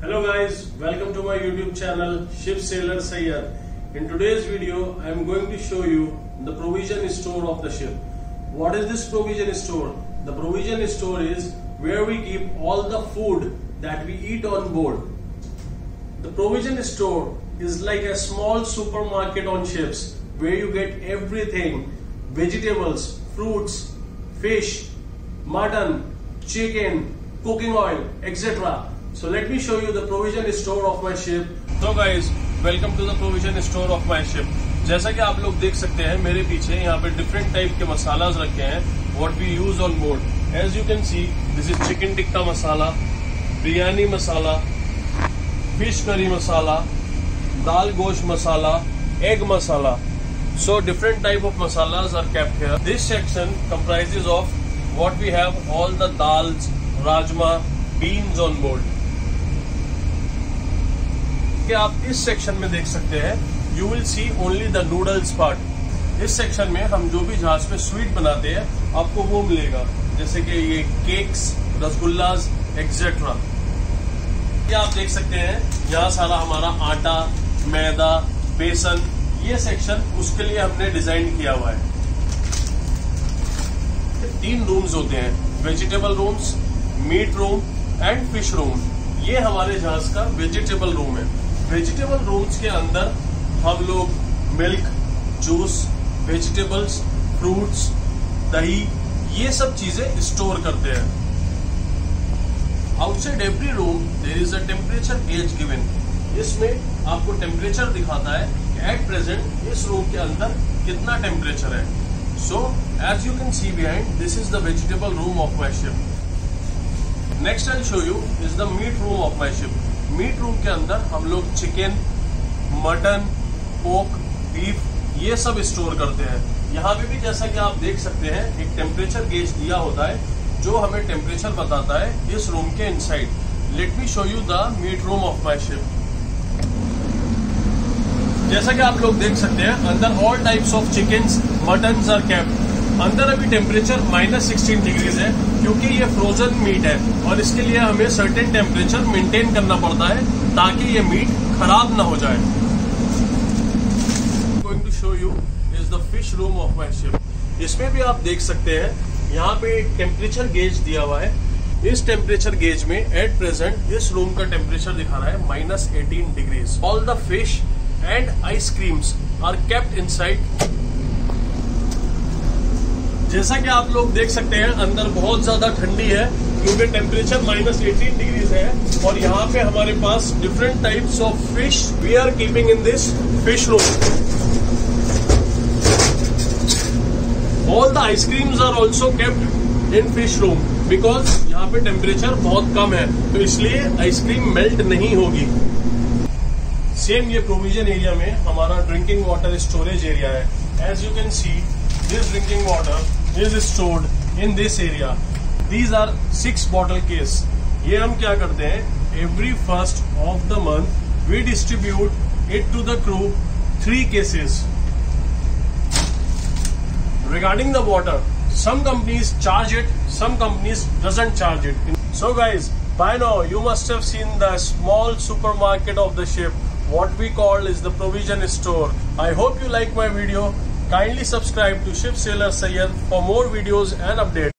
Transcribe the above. Hello guys, welcome to my YouTube channel Ship Sailor Syed. In today's video, I am going to show you the provision store of the ship. What is this provision store? The provision store is where we keep all the food that we eat on board. The provision store is like a small supermarket on ships where you get everything: vegetables, fruits, fish, mutton, chicken, cooking oil, etc. So let me show you the provision store of my ship. So guys, welcome to the provision store of my ship. जैसा कि आप लोग देख सकते हैं मेरे पीछे यहाँ पे different type के मसालाज रखे हैं. What we use on board. As you can see, this is chicken tikka masala, biryani masala, fish curry masala, dal gosh masala, egg masala. So different type of masalas are kept here. This section comprises of what we have all the dals, rajma, beans on board. कि आप इस section में देख सकते हैं you will see only the noodles part. इस section में हम जो भी जहाज पे स्वीट बनाते हैं आपको वो मिलेगा, जैसे कि ये केक्स, रसगुल्लास, एक्सेट्रा. ये आप देख सकते हैं यहाँ सारा हमारा आटा, मैदा, बेसन, ये सेक्शन उसके लिए हमने डिजाइन किया हुआ है. तीन रूम्स होते हैं, vegetable rooms, meat room and fish room. ये हमारे जहाज का वेजिटेबल रूम है. वेजिटेबल रूम्स के अंदर हम लोग मिल्क, जूस, वेजिटेबल्स, फ्रूट्स, दही, ये सब चीजें स्टोर करते हैं. Outside every room there is a temperature gauge given. इसमें आपको टेम्परेचर दिखाता है कि एट प्रेजेंट इस रूम के अंदर कितना टेम्परेचर है. So as you can see behind, this is the vegetable room of my ship. Next I show you is the meat room of my ship. Meat room के अंदर हम लोग chicken, mutton, pork, beef, ये सब store करते हैं. यहाँ पे भी जैसा कि आप देख सकते हैं एक टेम्परेचर गेज दिया होता है जो हमें टेम्परेचर बताता है इस रूम के inside. Let me show you the meat room of my ship. जैसा कि आप लोग देख सकते हैं अंदर all types of chickens, muttons are kept. अंदर अभी टेम्परेचर -16 डिग्रीज है क्योंकि ये फ्रोजन मीट है और इसके लिए हमें सर्टेन टेम्परेचर मेंटेन करना पड़ता है ताकि ये मीट खराब ना हो जाए. Going to show you is the fish room of my ship. इसमें भी आप देख सकते हैं यहाँ पे एक टेम्परेचर गेज दिया हुआ है. इस टेम्परेचर गेज में एट प्रेजेंट इस रूम का टेम्परेचर दिखा रहा है -18 degrees. All the fish and ice creams are kept inside. जैसा कि आप लोग देख सकते हैं अंदर बहुत ज्यादा ठंडी है क्योंकि टेम्परेचर -18 डिग्रीज है और यहाँ पे हमारे पास different types of fish we are keeping in this fish room. All the ice creams are also kept in fish room because यहाँ पे टेम्परेचर बहुत कम है तो इसलिए आइसक्रीम मेल्ट नहीं होगी. सेम ये प्रोविजन एरिया में हमारा ड्रिंकिंग वाटर स्टोरेज एरिया है. As you can see, this drinking water is stored in this area. These are 6 bottle case. ये हम क्या करते हैं, every first of the month we distribute it to the crew 3 cases. Regarding the water, some companies charge it, some companies doesn't charge it. So guys, by now you must have seen the small supermarket of the ship. What we call is the provision store. I hope you like my video. Kindly subscribe to Ship Sailor Syed for more videos and updates.